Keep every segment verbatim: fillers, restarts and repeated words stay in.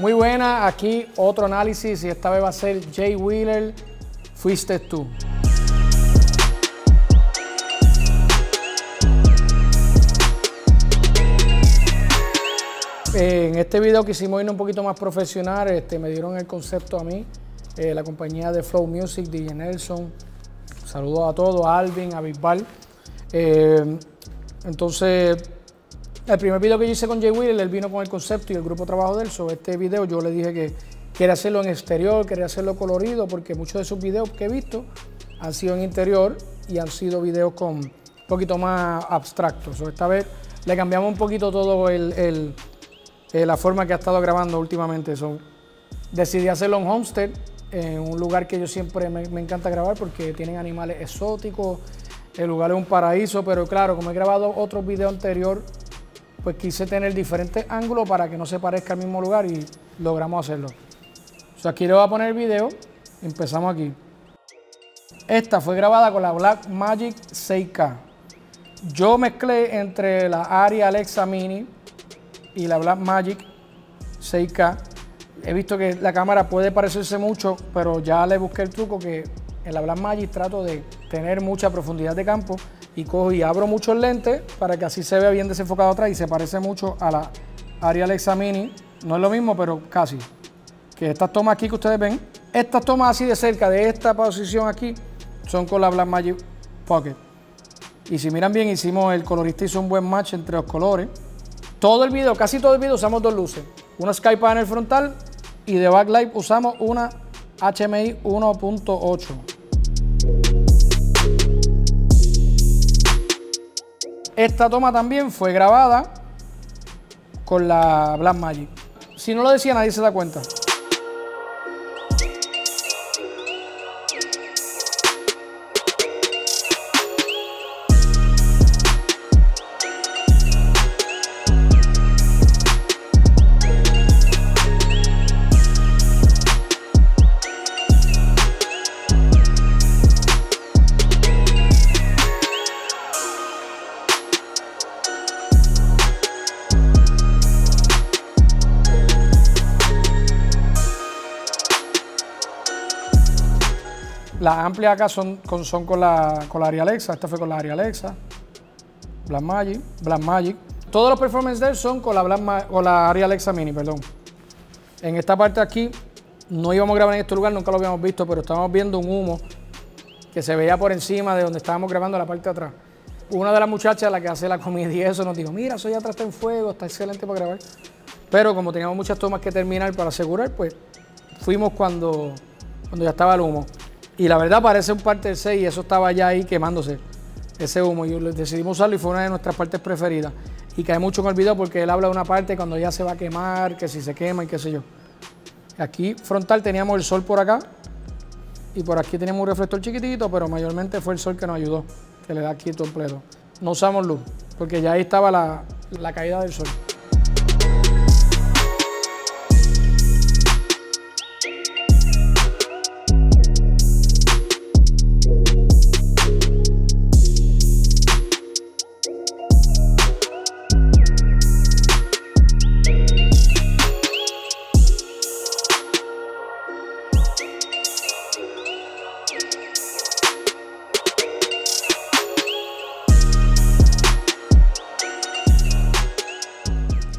Muy buena, aquí otro análisis y esta vez va a ser Jay Wheeler, Fuiste Tú. En este video quisimos irnos un poquito más profesional, este, me dieron el concepto a mí, eh, la compañía de Flow Music, D J Nelson, saludos a todos, a Alvin, a Bisbal. Eh, entonces, el primer video que yo hice con Jay Wheeler, él vino con el concepto y el grupo de trabajo de él, sobre este video yo le dije que quería hacerlo en exterior, quería hacerlo colorido, porque muchos de sus videos que he visto han sido en interior y han sido videos con un poquito más abstractos. So, esta vez le cambiamos un poquito todo el... el Eh, la forma que ha estado grabando últimamente. So, decidí hacerlo en Homestead, en eh, un lugar que yo siempre me, me encanta grabar porque tienen animales exóticos, el lugar es un paraíso, pero claro, como he grabado otros videos anteriores, pues quise tener diferentes ángulos para que no se parezca al mismo lugar y logramos hacerlo. So, aquí le voy a poner el video, empezamos aquí. Esta fue grabada con la Black Magic seis K. Yo mezclé entre la Arri Alexa Mini y la Black Magic seis K. He visto que la cámara puede parecerse mucho, pero ya le busqué el truco que en la Black Magic trato de tener mucha profundidad de campo y cojo y abro mucho el lente para que así se vea bien desenfocado atrás y se parece mucho a la Arri Alexa Mini. No es lo mismo, pero casi. Que estas tomas aquí que ustedes ven, estas tomas así de cerca de esta posición aquí son con la Black Magic Pocket. Y si miran bien, hicimos, el colorista hizo un buen match entre los colores. Todo el video, casi todo el video usamos dos luces, una Sky panel frontal y de backlight usamos una H M I uno punto ocho. Esta toma también fue grabada con la Black Magic. Si no lo decía, nadie se da cuenta. Las amplias acá son con, son con la, con la Arri Alexa. Esta fue con la Arri Alexa, Black Magic, Black Magic. Todos los performances de él son con la, Black, con la Arri Alexa Mini, perdón. En esta parte aquí, no íbamos a grabar en este lugar, nunca lo habíamos visto, pero estábamos viendo un humo que se veía por encima de donde estábamos grabando la parte de atrás. Una de las muchachas, la que hace la comida y eso, nos dijo, mira, eso ya atrás está en fuego, está excelente para grabar. Pero como teníamos muchas tomas que terminar para asegurar, pues fuimos cuando, cuando ya estaba el humo. Y la verdad parece un parte del seis y eso estaba ya ahí quemándose, ese humo. Y decidimos usarlo y fue una de nuestras partes preferidas. Y cae mucho con el video porque él habla de una parte cuando ya se va a quemar, que si se quema y qué sé yo. Aquí frontal teníamos el sol por acá y por aquí teníamos un reflector chiquitito, pero mayormente fue el sol que nos ayudó, que le da aquí todo el pleto. No usamos luz porque ya ahí estaba la, la caída del sol.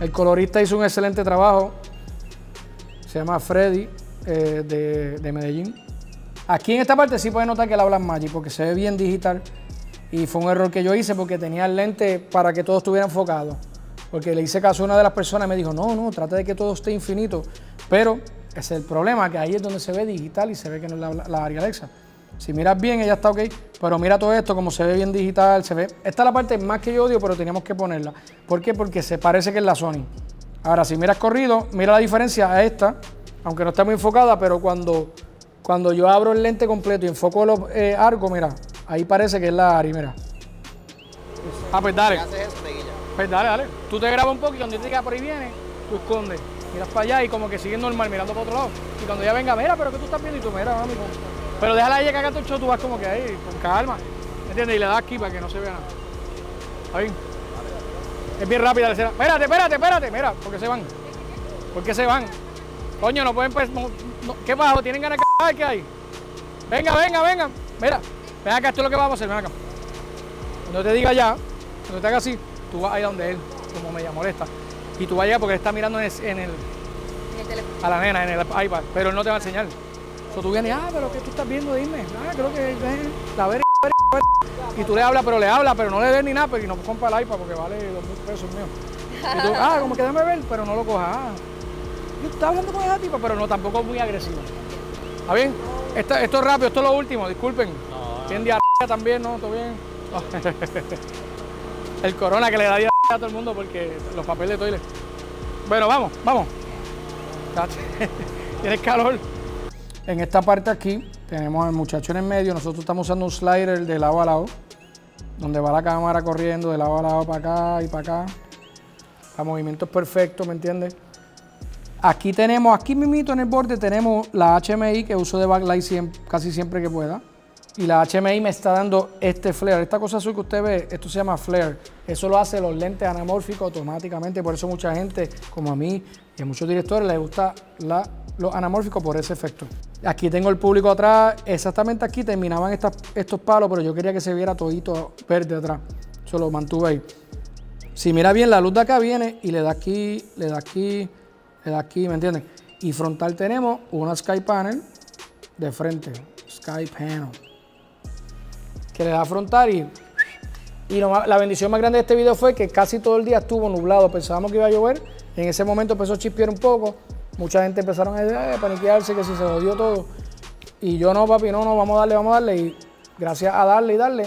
El colorista hizo un excelente trabajo, se llama Freddy, eh, de, de Medellín. Aquí en esta parte sí puede notar que él habla en Magic porque se ve bien digital y fue un error que yo hice porque tenía el lente para que todo estuviera enfocado. Porque le hice caso a una de las personas y me dijo, no, no, trata de que todo esté infinito. Pero ese es el problema, que ahí es donde se ve digital y se ve que no es la, la Arri Alexa. Si miras bien, ella está ok, pero mira todo esto, como se ve bien digital, se ve... Esta es la parte más que yo odio, pero teníamos que ponerla. ¿Por qué? Porque se parece que es la Sony. Ahora, si miras corrido, mira la diferencia a esta, aunque no está muy enfocada, pero cuando, cuando yo abro el lente completo y enfoco los eh, arcos, mira, ahí parece que es la Arri, mira. Ah, pues dale. Pues dale, dale. Tú te grabas un poco y cuando te diga por ahí viene, tú escondes. Miras para allá y como que sigues normal, mirando para otro lado. Y cuando ella venga, mira, pero que tú estás viendo y tú, mira, mami. Pero déjala a ella que haga tu show, tú vas como que ahí, con calma, ¿entiendes? Y le das aquí para que no se vea nada. ¿Está bien? Es bien rápida la escena. Espérate, espérate, espérate, mira, ¿por qué se van? ¿Por qué se van? Coño, no pueden, pues. No, no. ¿Qué bajo? ¿Tienen ganas de cagar? ¿Qué hay? Venga, venga, venga. Mira, ven acá, esto es lo que vamos a hacer. Ven acá. Cuando te diga ya, cuando te haga así, tú vas ahí donde él, como me molesta. Y tú vas allá porque él está mirando en el, en el, en el teléfono. A la nena, en el iPad. Pero él no te va a enseñar. So, tú vienes, ah, pero ¿qué tú estás viendo? Dime. Ah, creo que la ver. Y tú le hablas, pero le hablas, pero no le ves ni nada. Pero y no compra el iPad porque vale dos mil pesos mío. Y tú, ah, como que déjame ver, pero no lo cojas. Ah, yo estaba hablando con esa tipa, pero no, tampoco es muy agresivo. ¿Está bien? Esto, esto es rápido, esto es lo último, disculpen. No, no. Tienen diarrea también, ¿no? ¿Todo bien? Oh. El corona que le da diarrea a todo el mundo porque los papeles de toilet. Bueno, vamos, vamos. Tienes calor. En esta parte aquí tenemos al muchacho en el medio. Nosotros estamos usando un slider de lado a lado, donde va la cámara corriendo de lado a lado para acá y para acá. El movimiento es perfecto, ¿me entiendes? Aquí tenemos, aquí mismito en el borde tenemos la H M I que uso de backlight siempre, casi siempre que pueda. Y la H M I me está dando este flare. Esta cosa azul que usted ve, esto se llama flare. Eso lo hace los lentes anamórficos automáticamente. Por eso mucha gente, como a mí y a muchos directores, les gusta la, los anamórficos por ese efecto. Aquí tengo el público atrás. Exactamente aquí terminaban estas, estos palos, pero yo quería que se viera todito verde atrás. Eso lo mantuve ahí. Si mira bien, la luz de acá viene y le da aquí, le da aquí, le da aquí, ¿me entienden? Y frontal tenemos una Sky Panel de frente, Sky Panel, que le da frontal y, y no, la bendición más grande de este video fue que casi todo el día estuvo nublado, pensábamos que iba a llover, en ese momento empezó a chispear un poco, mucha gente empezaron a paniquearse que si se jodió todo, y yo no, papi, no, no, vamos a darle, vamos a darle, y gracias a darle y darle,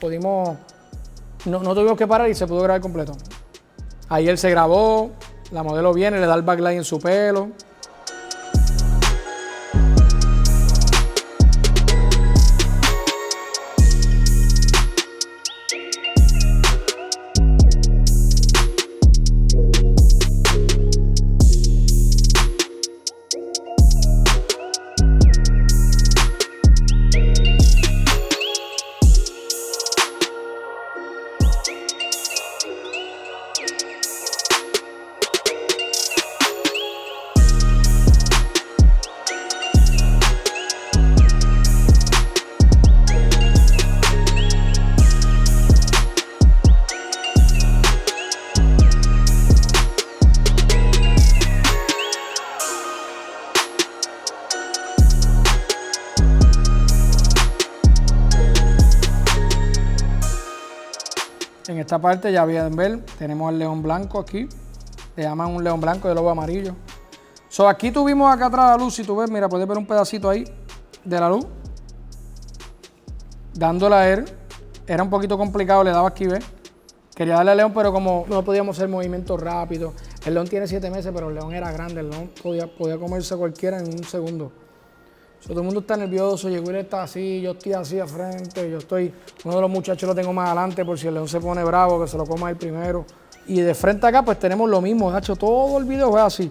pudimos... No, no tuvimos que parar y se pudo grabar completo. Ahí él se grabó, la modelo viene, le da el backlight en su pelo. En esta parte ya bien ver, tenemos al león blanco aquí, le llaman un león blanco de lobo amarillo. So, aquí tuvimos acá atrás la luz, si tú ves, mira, puedes ver un pedacito ahí de la luz. Dándola a él, era un poquito complicado, le daba aquí, ¿ves? Quería darle al león, pero como no podíamos hacer movimientos rápidos. El león tiene siete meses, pero el león era grande, el león podía, podía comerse a cualquiera en un segundo. So, todo el mundo está nervioso, Jay Wheeler está así, yo estoy así de frente, yo estoy... Uno de los muchachos lo tengo más adelante por si el león se pone bravo, que se lo coma el primero. Y de frente acá pues tenemos lo mismo, de hecho todo el video fue así,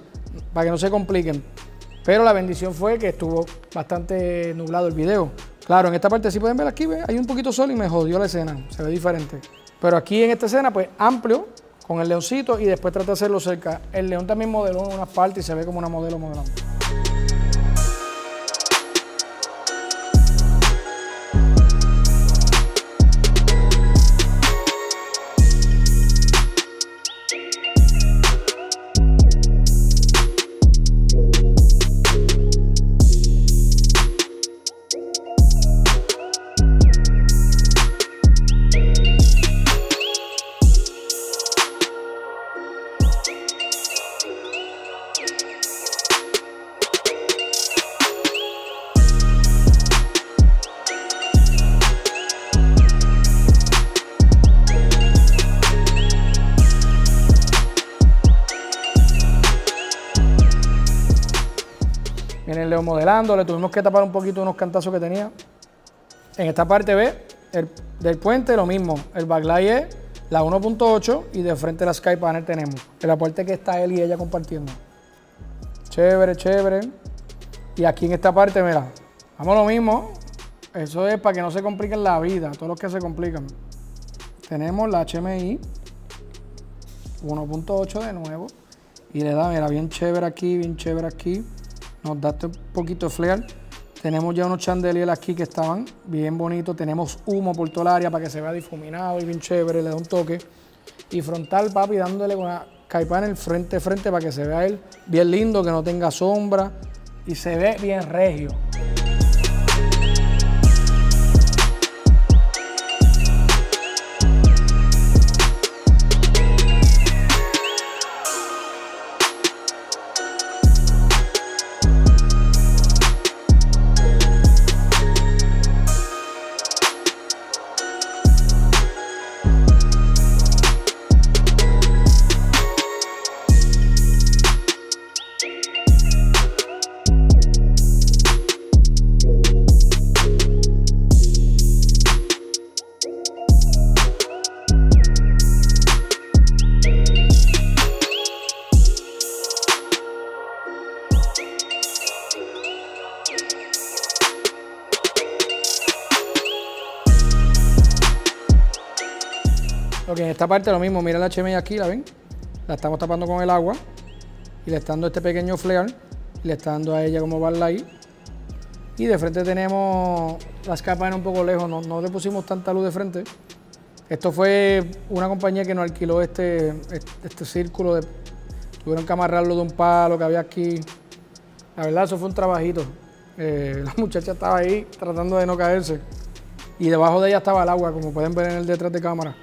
para que no se compliquen. Pero la bendición fue que estuvo bastante nublado el video. Claro, en esta parte sí pueden ver aquí, ¿ves? Hay un poquito sol y me jodió la escena, se ve diferente. Pero aquí en esta escena pues amplio, con el leoncito y después traté de hacerlo cerca. El león también modeló en unas partes y se ve como una modelo modelando. Miren, Leo modelando, le tuvimos que tapar un poquito unos cantazos que tenía. En esta parte ve, el, del puente lo mismo, el backlight es la uno punto ocho y de frente la Sky Panel tenemos. El aporte que está él y ella compartiendo. Chévere, chévere. Y aquí en esta parte, mira, vamos lo mismo. Eso es para que no se compliquen la vida, todos los que se complican. Tenemos la H M I uno punto ocho de nuevo. Y le da, mira, bien chévere aquí, bien chévere aquí. nos da un poquito de flair. Tenemos ya unos chandeliers aquí que estaban bien bonitos. Tenemos humo por toda el área para que se vea difuminado y bien chévere, le da un toque. Y frontal, papi, dándole con la Sky Panel frente a frente para que se vea él bien lindo, que no tenga sombra y se ve bien regio. Ok, en esta parte lo mismo, mira la H M I aquí, ¿la ven? La estamos tapando con el agua y le está dando este pequeño flair, le está dando a ella como barla ahí. Y de frente tenemos las capas un poco lejos, no, no le pusimos tanta luz de frente. Esto fue una compañía que nos alquiló este, este, este círculo, de, tuvieron que amarrarlo de un palo que había aquí. La verdad, eso fue un trabajito. Eh, la muchacha estaba ahí tratando de no caerse y debajo de ella estaba el agua, como pueden ver en el detrás de cámara.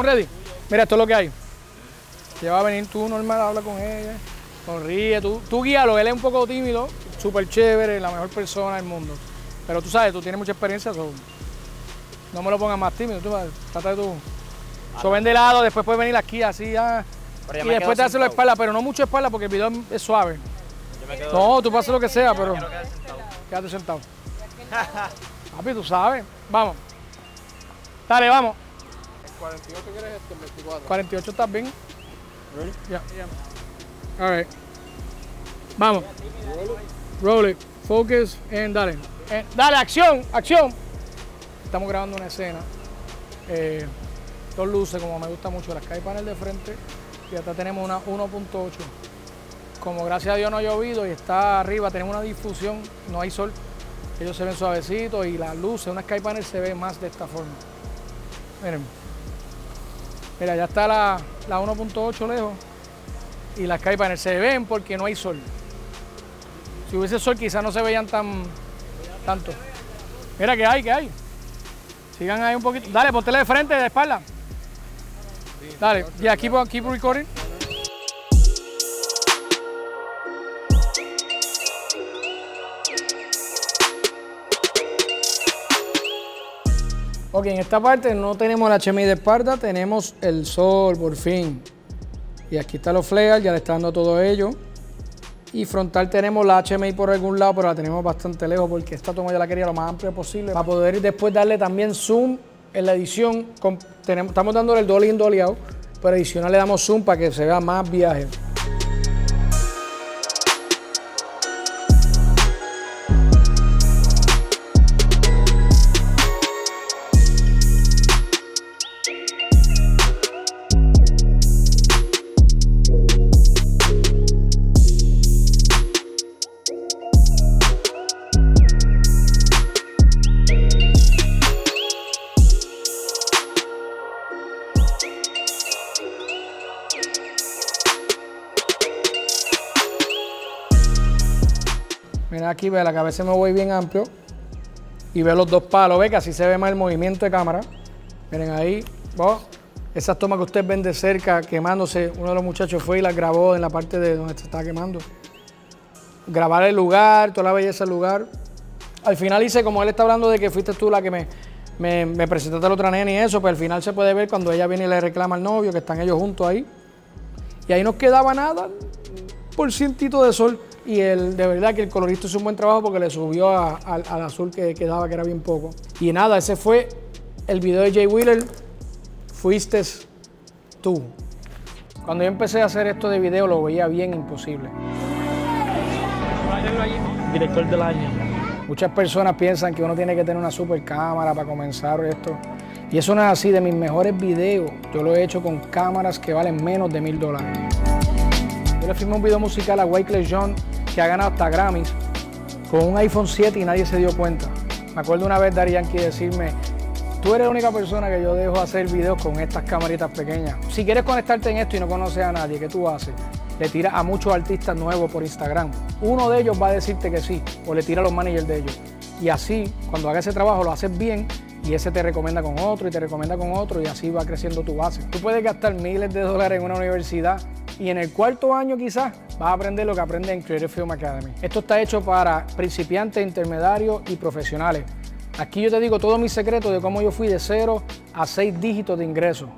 Ready. Mira, esto es lo que hay. Ya va a venir tú normal, habla con ella, sonríe, tú, tú guíalo, él es un poco tímido, súper chévere, la mejor persona del mundo. Pero tú sabes, tú tienes mucha experiencia, so, no me lo pongas más tímido, tú trata de tú. So, ven de lado, después puedes venir aquí, así, ah, y después te haces la espalda, pero no mucho espalda porque el video es suave. No, tú pasas lo que sea, pero quédate sentado. Papi, tú sabes, vamos. Dale, vamos. cuarenta y ocho quieres este, veinticuatro. cuarenta y ocho estás bien. Ready? Yeah. Yeah. All right. Vamos. Roll it. Roll it. Focus and dale. And dale, acción, acción. Estamos grabando una escena. Eh, dos luces, como me gusta mucho, las Sky Panel de frente. Y acá tenemos una uno punto ocho. Como gracias a Dios no ha llovido y está arriba, tenemos una difusión, no hay sol. Ellos se ven suavecitos y las luces, una Sky Panel se ve más de esta forma. Miren. Mira, ya está la, la uno punto ocho lejos y las Sky Panel se ven porque no hay sol. Si hubiese sol quizás no se veían tan tanto. Mira que hay, que hay. Sigan ahí un poquito. Dale, póntele de frente, de espalda. Dale, yeah, keep, keep recording. Ok, en esta parte no tenemos la H M I de espalda, tenemos el sol, por fin. Y aquí están los flares, ya le está dando todo ello. Y frontal tenemos la H M I por algún lado, pero la tenemos bastante lejos porque esta toma yo la quería lo más amplia posible. Para poder después darle también zoom en la edición, con, tenemos, estamos dándole el dolly in, dolly out, pero adicional le damos zoom para que se vea más viaje. Mira aquí, ve, la cabeza me voy bien amplio y ve los dos palos, ve que así se ve más el movimiento de cámara. Miren ahí, oh, esas tomas que ustedes ven de cerca quemándose, uno de los muchachos fue y las grabó en la parte de donde se está quemando. Grabar el lugar, toda la belleza del lugar. al final hice, como él está hablando de que fuiste tú la que me, me, me presentaste a la otra nena y eso, pues al final se puede ver cuando ella viene y le reclama al novio, que están ellos juntos ahí. Y ahí no quedaba nada, por cientito de sol. Y el, de verdad que el colorista hizo un buen trabajo porque le subió a, a, al azul que quedaba, que era bien poco. Y nada, ese fue el video de Jay Wheeler, Fuiste Tú. Cuando yo empecé a hacer esto de video lo veía bien imposible. Director del año. Muchas personas piensan que uno tiene que tener una super cámara para comenzar esto. Y eso no es así. De mis mejores videos, yo lo he hecho con cámaras que valen menos de mil dólares. Yo le filmé un video musical a Wyclef Jean, que ha ganado hasta Grammys, con un iPhone siete y nadie se dio cuenta. Me acuerdo una vez Daddy Yankee decirme: tú eres la única persona que yo dejo hacer videos con estas camaritas pequeñas. Si quieres conectarte en esto y no conoces a nadie, ¿qué tú haces? Le tiras a muchos artistas nuevos por Instagram. Uno de ellos va a decirte que sí, o le tira a los managers de ellos. Y así, cuando hagas ese trabajo, lo haces bien, y ese te recomienda con otro, y te recomienda con otro, y así va creciendo tu base. Tú puedes gastar miles de dólares en una universidad, y en el cuarto año quizás vas a aprender lo que aprendes en Creative Film Academy. Esto está hecho para principiantes, intermediarios y profesionales. Aquí yo te digo todos mis secretos de cómo yo fui de cero a seis dígitos de ingresos.